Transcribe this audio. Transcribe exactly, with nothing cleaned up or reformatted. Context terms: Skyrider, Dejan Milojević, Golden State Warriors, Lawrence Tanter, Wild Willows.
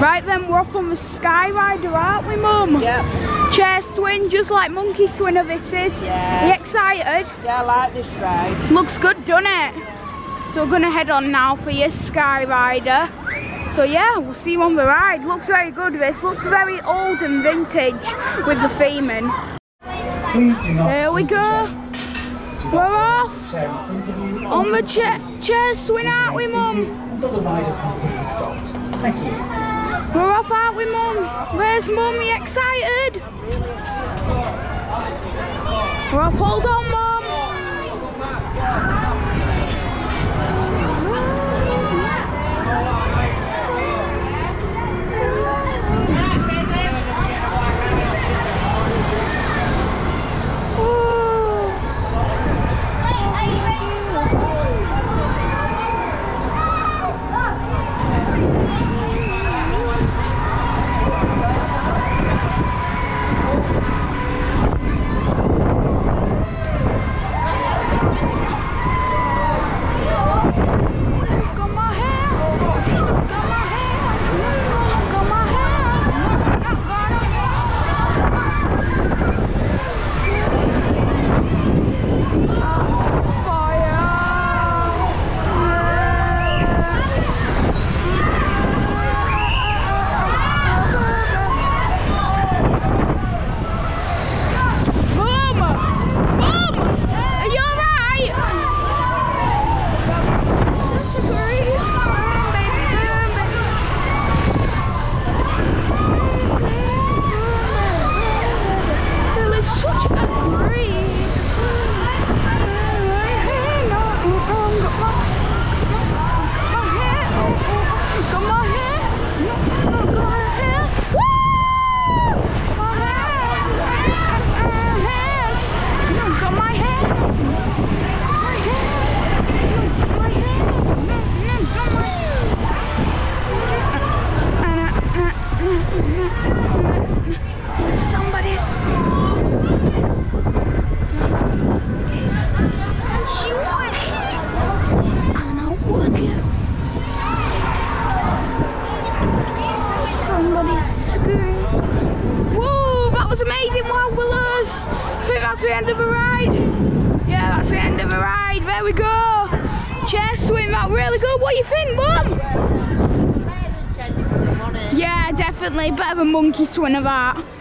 Right then, we're off on the Skyrider, aren't we, Mum? Yeah. Chair swing, just like monkey swinner this is. Yeah. Are you excited? Yeah, I like this ride. Looks good, doesn't it? Yeah. So we're going to head on now for your Skyrider. So yeah, we'll see you on the ride. Looks very good, this. Looks very old and vintage with the theming. Here we go. We're off on the chair, chair swing, aren't we, Mum? Until the ride is completely stopped. Thank you. We're off, aren't we, Mum? Where's Mum? Are you excited? We're off. Hold on, Mum. Whoa, that was amazing, Wild Willows. I think that's the end of the ride. Yeah, that's the end of the ride. There we go. Chair swing, that really good. What do you think, Mum? Yeah, definitely. Better than monkey swing of that.